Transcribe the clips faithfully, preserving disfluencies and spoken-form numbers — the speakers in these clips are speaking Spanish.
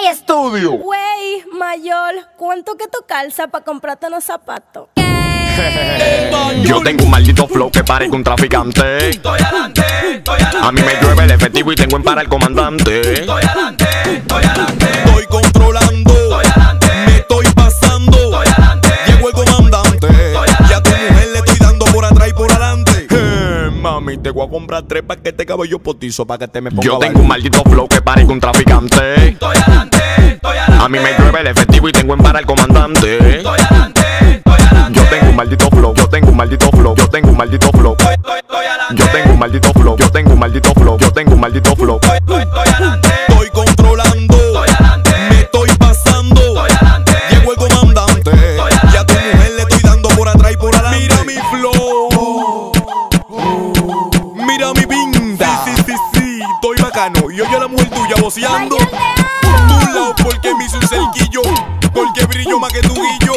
My Studio. Güey, mayor, ¿cuánto que tú calzas para comprarte unos zapatos? Yo tengo un maldito flow que parezco un traficante. Estoy adelante, estoy adelante. A mí me llueve el efectivo y tengo en para el comandante. Estoy adelante, estoy adelante. Estoy controlando, estoy adelante. Me estoy pasando, estoy adelante. Llegó el comandante, estoy adelante. Y a tu mujer le estoy dando por atrás y por adelante. Hey, mami, te voy a comprar tres paquetes de cabello potizo para que te me ponga. Yo tengo un maldito flow que parezco un traficante. Estoy adelante, estoy adelante. A mí me llueve el efectivo y tengo en para el comandante. Estoy adelante. Yo tengo un maldito flow, yo tengo un maldito flow, yo tengo un maldito flow. Yo tengo un maldito flow, yo tengo un maldito flow, yo tengo un maldito flow. Estoy controlando, me estoy pasando, llegó el comandante. Y a tu mujer le estoy dando por atrás y por adelante. Mira mi flow, mira mi pinta. Sí, sí, sí, sí, estoy bacano. Y oye a la mujer tuya voceando por tu lado porque me hizo un cerquillo, porque brillo más que tu guillo.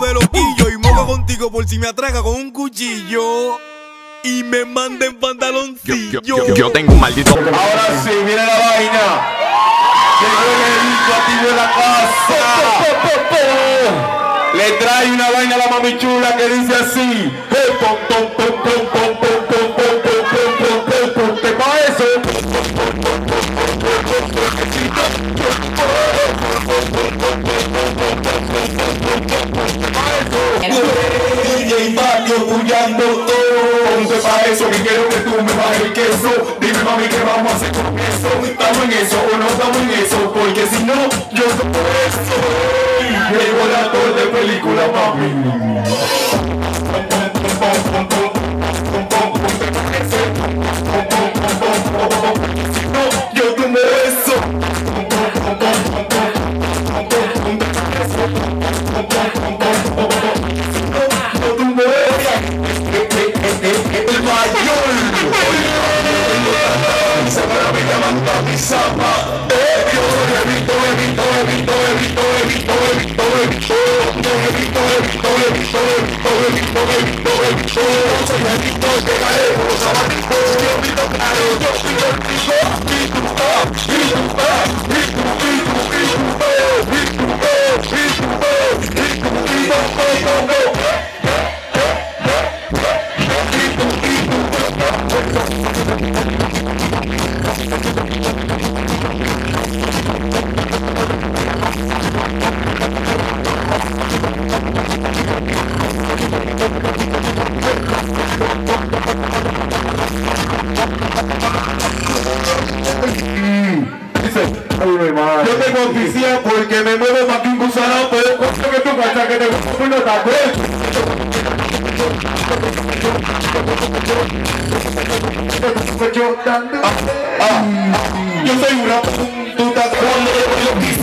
De loquillo y moco contigo por si me atraca con un cuchillo y me manda en pantaloncillo. Yo, yo, yo, yo tengo un maldito. Ahora sí, mira la vaina. Llegó el educativo de la casa. Le trae una vaina a la mami chula que dice así. ¿Qué pa' eso? D J Mario bullando todo. Ponte pa' eso que quiero que tú me bajes el queso. Dime mami que vamos a hacer con eso. ¿Estamos en eso o no estamos en eso? Porque si no, yo soy por eso. Llevo el actor de película, mami. Si no, yo tomo eso. Porque me muevo más que un gusano, pero cuento que tú cachas que te gusta una taco. Yo soy un rap, tú estás cuando yo quiero.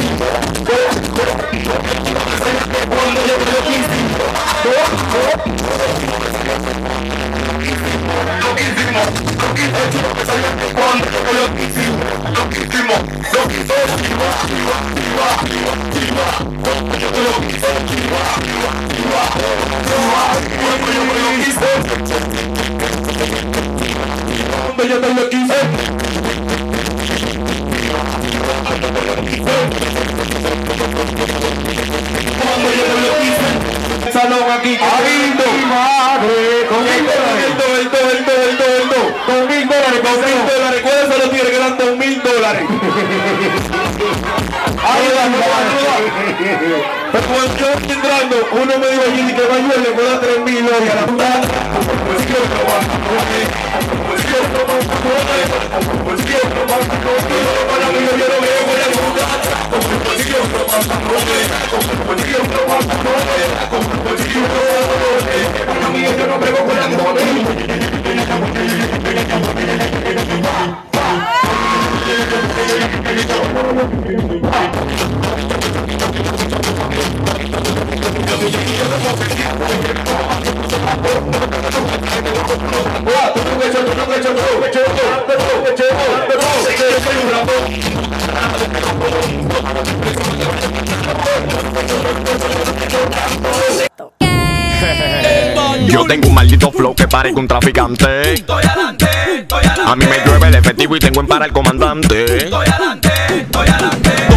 Salón aquí, abrindo, madre, con mil dólares, el do, el do, el do, el do, con mil dólares, con mil dólares, ¿cuáles son los tigres que dan dos mil dólares? Ayuda, ayuda, ayuda. Cuando yo estoy entrando, uno me dijo allí que va a ayudar, le voy a dar tres mil dólares a la puta. Pues quiero probar, pues quiero probar, pues quiero probar, pues quiero probar, yo no veo con la puta. Pues quiero probar, pues quiero probar, pues quiero probar, para mí yo no pego con la puta. Yo tengo un maldito flow que parezco un traficante. Estoy adelante, estoy adelante. A mí me llueve el efectivo y tengo en para el comandante. Estoy adelante, estoy adelante.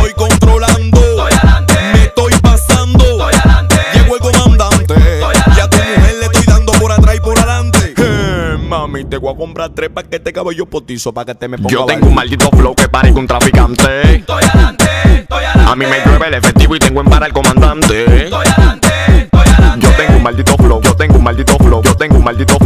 mí. Te voy a comprar tres paquetes de cabello potizo pa' que te me ponga. Yo tengo un maldito flow que parezco un traficante. Estoy adelante, estoy adelante. A mí me llueve el efectivo y tengo en para el comandante. Estoy adelante, estoy adelante. Yo tengo un maldito flow, yo tengo un maldito flow, yo tengo un maldito flow.